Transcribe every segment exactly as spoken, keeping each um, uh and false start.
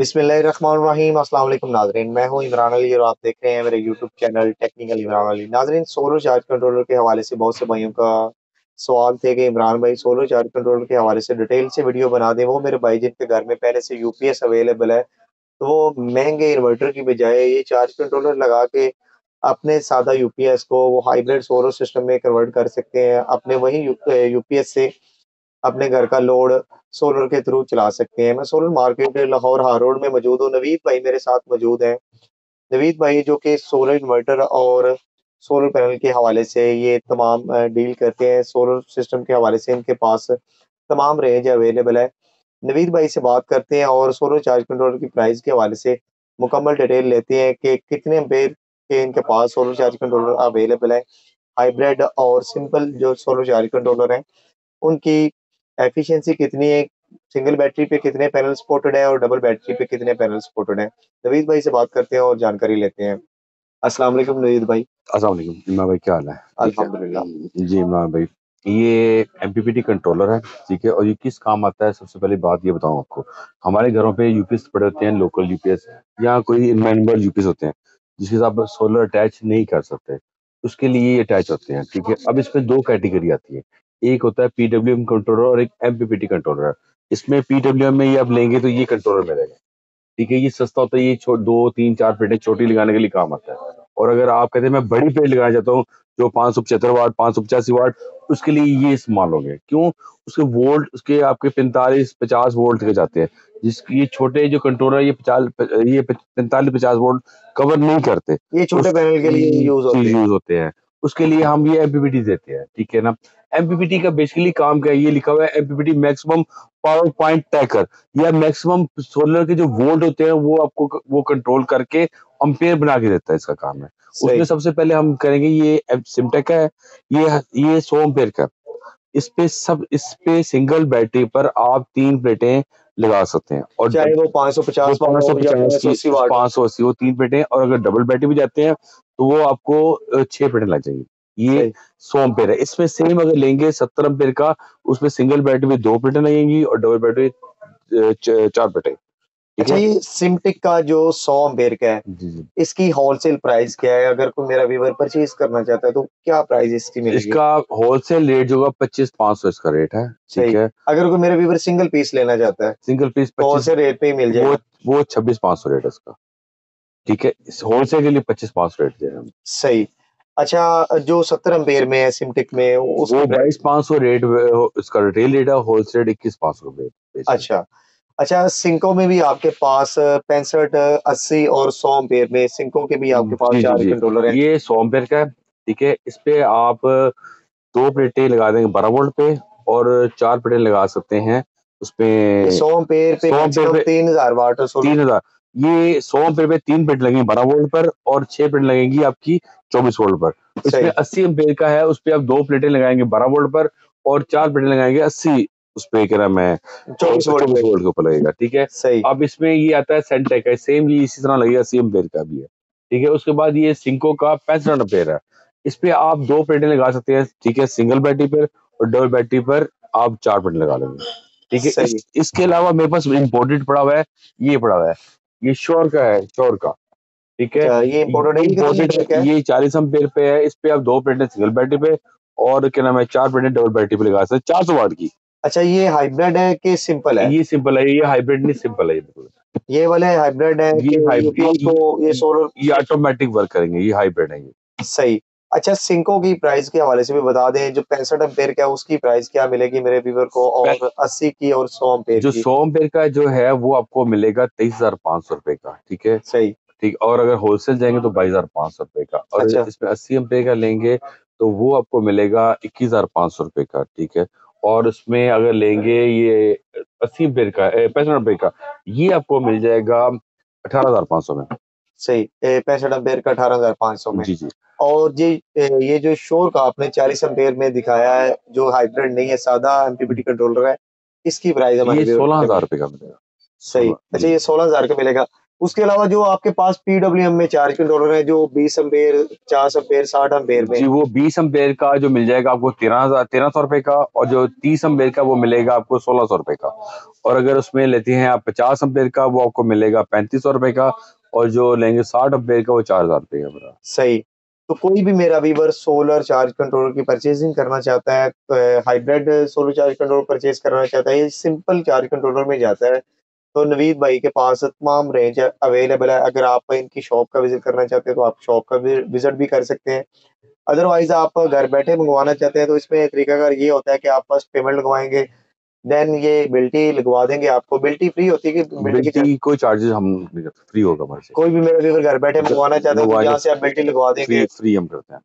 बिस्मिल्लाहिर्रहमानिर्रहीम। अस्सलाम वालेकुम नाजरीन, मैं हूं इमरान अली और आप देख रहे हैं मेरे YouTube channel technical Imran Ali. नाजरीन, सोलर चार्ज कंट्रोलर के हवाले से बहुत से भाइयों का सवाल थे कि इमरान भाई सोलर चार्ज कंट्रोलर के हवाले से डिटेल से वीडियो बना दें। वो मेरे भाई जिनके घर में पहले से यूपीएस अवेलेबल है, तो वो महंगे इन्वर्टर की बजाय ये चार्ज कंट्रोलर लगा के अपने सादा यूपीएस को वो हाइब्रिड सोलर सिस्टम में कन्वर्ट कर सकते हैं, अपने वही यूपीएस से अपने घर का लोड सोलर के थ्रू चला सकते हैं। मैं सोलर मार्केट लाहौर हार रोड में मौजूद हूँ। नवीद भाई मेरे साथ मौजूद हैं। नवीद भाई जो कि सोलर इन्वर्टर और सोलर पैनल के हवाले से ये तमाम डील करते हैं, सोलर सिस्टम के हवाले से इनके पास तमाम रेंज अवेलेबल है। नवीद भाई से बात करते हैं और सोलर चार्ज कंट्रोलर की प्राइस के हवाले से मुकम्मल डिटेल लेते हैं कि कितने एम्पेयर के इनके पास सोलर चार्ज कंट्रोलर अवेलेबल है। हाइब्रिड और सिंपल जो सोलर चार्ज कंट्रोलर हैं उनकी एफिशिएंसी कितनी है, सिंगल बैटरी पे कितने पैनल सपोर्टेड है और डबल बैटरी पे कितने पैनल सपोर्टेड है। नवीद भाई से बात करते हैं और जानकारी लेते हैं। अस्सलाम वालेकुम नवीद भाई। अस्सलाम वालेकुम इमरान भाई, क्या हाल है? अल्हम्दुलिल्लाह जी इमरान भाई। ये एमपीपीटी कंट्रोलर है, ठीक है, और ये किस काम आता है? सबसे पहले बात ये बताऊँ आपको, हमारे घरों पे यूपीएस पड़े होते हैं, लोकल यूपीएस या कोई इनवर्टर यूपीएस होते हैं जिसके साथ आप सोलर अटैच नहीं कर सकते, उसके लिए ये अटैच होते हैं, ठीक है। अब इसमें दो कैटेगरी आती है, एक होता है पीडब्ल्यूएम कंट्रोलर और एक एमपीपीटी कंट्रोलर। इसमें पीडब्ल्यूएम में ये आप लेंगे तो ये कंट्रोलर में रहेगा, ठीक है। ये सस्ता होता है, ये दो तीन चार प्लेटें छोटी लगाने के लिए काम आता है। और अगर आप कहते हैं मैं बड़ी प्लेट लगाना चाहता हूँ जो पाँच सौ पचहत्तर वाट पाँच सौ पचासी वाट, उसके लिए ये इस्तेमाल होंगे। क्यों? उसके वोल्ट उसके आपके पैंतालीस पचास वोल्ट के जाते हैं, जिसकी ये छोटे जो कंट्रोलर ये पचास ये पैंतालीस पचास वोल्ट कवर नहीं करते, ये छोटे पैनल के लिए यूज होते हैं। उसके लिए हम ये एमपीपीटी देते हैं, ठीक है ना। एमपीपीटी का बेसिकली काम क्या है, ये लिखा हुआ है MPPT maximum power point tracker, या मैक्सिमम सोलर के जो वोल्ट होते हैं वो आपको वो कंट्रोल करके अम्पेयर बना के देता है, इसका काम है। उसमें सबसे पहले हम करेंगे ये सेंटेक का है, ये ये सौ एम्पेयर का। इस पे सब इस पे सिंगल बैटरी पर आप तीन प्लेटें लगा सकते हैं, और चाहे वो पाँच सौ पचास पाँच सौ पचास पाँच सौ अस्सी वो तीन प्लेटें, और अगर डबल बैटरी भी जाते हैं तो वो आपको छह प्लेटें लग जाएंगी। ये सौ एम्पेयर है। इसमें सेम अगर लेंगे सत्तर एम्पेयर का, उसमें सिंगल बैटरी में दो प्लेटें लगेंगी और डबल बैटरी चार प्लेटें। अच्छा, ये सिंटेक का जो सौ एम्पेयर का है जी जी। इसकी होलसेल प्राइस क्या है? अगर कोई मेरा व्यूअर परचेज करना चाहता है तो क्या प्राइस इसकी मिलेगी? इसका होलसेल रेट जो होगा पच्चीस पाँच सौ इसका रेट है, ठीक है। अगर कोई मेरा व्यूअर सिंगल पीस लेना चाहता है, सिंगल पीस होलसेल रेट पे ही मिल जाएगा, वो छब्बीस पाँच सौ रेट है इसका, ठीक है। होलसेल के लिए पच्चीस पाँच सौ रेट दे रहे हैं, सही। अच्छा, जो सत्तर एम्पेयर में है सिमटेक में वो बाईस पाँच सौ रेट इसका रिटेल रेट है, होलसेल इक्कीस पाँच सौ रुपए। अच्छा अच्छा सिंको में भी आपके पास पैंसठ अस्सी और सौ एम्पेयर में सिंको के भी आपके पास चार कंट्रोलर है। ये सौ एम्पेयर का है, ठीक है। इस पे आप दो प्लेटें लगा देंगे बारह वोल्ट पे और चार प्लेटें लगा सकते हैं। उसपे सौ एम्पेयर पे तीन हजार वाट तीन हजार ये सौ एम्पेयर पे तीन प्लेट लगेंगी बारह वोल्ट पर और छह प्लेट लगेंगी आपकी चौबीस वोल्ट पर। इसमें अस्सी एम्पेयर का है, उस पर आप दो प्लेटें लगाएंगे बारह वोल्ट पर और चार प्लेटें लगाएंगे अस्सी उस पे कह रहा मैं चौबीस वोल्ट के ऊपर लगेगा, ठीक है, सही। अब इसमें ये आता है सेंटेक का, सेम ये इसी तरह लगेगा, सेम एम्पेयर का भी है, ठीक है। उसके बाद ये सिंको का पैंसठ एम्पेयर है, इस पे आप दो प्लेटें लगा सकते हैं, ठीक है, सिंगल बैटरी पर, और डबल बैटरी पर आप चार प्लेटें लगा लेंगे, ठीक है। इस, इसके अलावा मेरे पास इम्पोर्टेड पड़ा हुआ है, ये पड़ा हुआ है, ये श्योर का है, श्योर का, ठीक है। ये इम्पोर्टेड ये चालीस एम्पेयर पे है, इस पे आप दो प्लेटें सिंगल बैटरी पे और क्या नाम है चार प्लेटें डबल बैटरी पे लगा सकते हैं, चार सौ वाट की। अच्छा, ये हाइब्रिड है कि सिंपल है? ये सिंपल है, ये हाइब्रिड नहीं सिंपल है, ये ये वाले हाइब्रिड है कि यूपीएस को ये सोलर ये ऑटोमेटिक वर्क करेंगे, ये हाइब्रिड है, ये सही। अच्छा, सिंको की प्राइस के हवाले से भी बता दें, जो पैंसठ एम्पेयर का है उसकी प्राइस क्या मिलेगी मेरे व्यूअर को, और अस्सी की और सौ एम्पेयर की? जो सौ एम्पेयर का जो है वो आपको मिलेगा तेईस हजार पाँच सौ रुपए का, ठीक है, सही, ठीक। और अगर होलसेल जाएंगे तो बाईस हजार पाँच सौ रुपए का, और इसमें अस्सी एम्पेयर का लेंगे तो वो आपको मिलेगा इक्कीस हजार पाँच सौ रुपए का, ठीक है। और उसमें अगर लेंगे ये अस्सी एम्पेयर का पैंसठ एम्पेयर का, ये आपको मिल जाएगा अठारह हजार पाँच सौ में, सही, पैंसठ एम्पेयर का अठारह हजार पाँच सौ में, जी जी। और जी ये जो शोर का आपने चालीस एम्पेयर में दिखाया है, जो हाइब्रिड नहीं है, सादा एमपीपीटी कंट्रोलर है, इसकी प्राइस हमारे सोलह हजार रुपए का मिलेगा, सही। अच्छा, ये सोलह हजार का मिलेगा। उसके अलावा जो आपके पास पीडब्ल्यूएम में चार्ज कंट्रोलर है जो बीस अम्पेयर, पचास अम्पेयर, साठ अम्पेयर में जी, वो बीस अम्पेयर का जो मिल जाएगा आपको तेरह हजार तेरह सौ रुपए का, और जो तीस अम्पेयर का वो मिलेगा आपको सोलह सौ रुपए का। और अगर उसमें लेते हैं आप पचास अम्पेयर का वो आपको मिलेगा पैंतीस सौ रुपए का, और जो लेंगे साठ अम्पेयर का वो चार हजार रुपए का। सही। तो कोई भी मेरा व्यूअर सोलर चार्ज कंट्रोलर की परचेजिंग करना चाहता है, तो hybrid solar charge controller purchase करना चाहता है, सिंपल चार्ज कंट्रोलर में जाता है तो नवीद भाई के पास तमाम रेंज अवेलेबल है। अगर आप इनकी शॉप का विजिट करना चाहते हैं तो आप शॉप का विजिट भी कर सकते हैं, अदरवाइज आप घर बैठे मंगवाना चाहते हैं तो इसमें तरीकाकार ये होता है कि आप बस पेमेंट लगवाएंगे, देन ये बिल्टी लगवा देंगे आपको। बिल्टी फ्री होती है कि बिल्टी की कोई चार्जेस हम फ्री होगा, कोई भी मेरा घर बैठे मंगवाना चाहते हैं यहाँ से आप बिल्टी लगवा देंगे, फ्री हम करते हैं।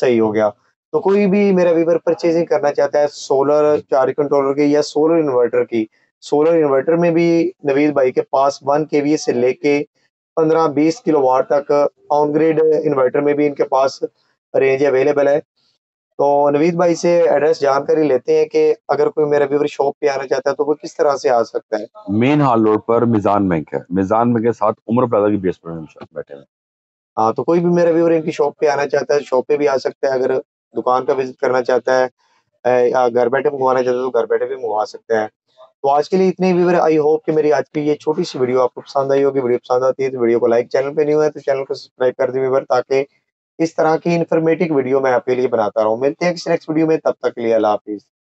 सही हो गया। तो कोई भी मेरा व्यूअर परचेजिंग करना चाहता है सोलर चार्ज कंट्रोलर की या सोलर इन्वर्टर की, सोलर इन्वर्टर में भी नवीद भाई के पास वन केवी से लेके पंद्रह बीस किलोवाट तक ऑन ग्रिड इन्वर्टर में भी इनके पास रेंज अवेलेबल है। तो नवीद भाई से एड्रेस जानकारी लेते हैं कि अगर कोई मेरा व्यूअर शॉप पे आना चाहता है तो वो किस तरह से आ सकता है। मेन हाल रोड पर मिजान मेंक है, मिजान मेंक के साथ उमर प्लाजा की बेसमेंट में शॉप बैठे हैं। हाँ, तो कोई भी मेरा व्यूअर इनकी शॉप पे आना चाहता है शॉप पे भी आ सकता है, अगर दुकान का विजिट करना चाहता है, घर बैठे मंगवाना चाहता है तो घर बैठे भी मंगवा सकता है। तो आज के लिए इतने व्यूअर, आई होप कि मेरी आज की ये छोटी सी वीडियो आपको पसंद आई होगी। वीडियो पसंद आती है तो वीडियो को लाइक, चैनल पे न्यू है तो चैनल को सब्सक्राइब कर दें व्यूअर, ताकि इस तरह की इन्फॉर्मेटिव वीडियो मैं आपके लिए बनाता रहूं। मिलते हैं किसी नेक्स्ट वीडियो में, तब तक के लिए अल्लाह हाफिज़।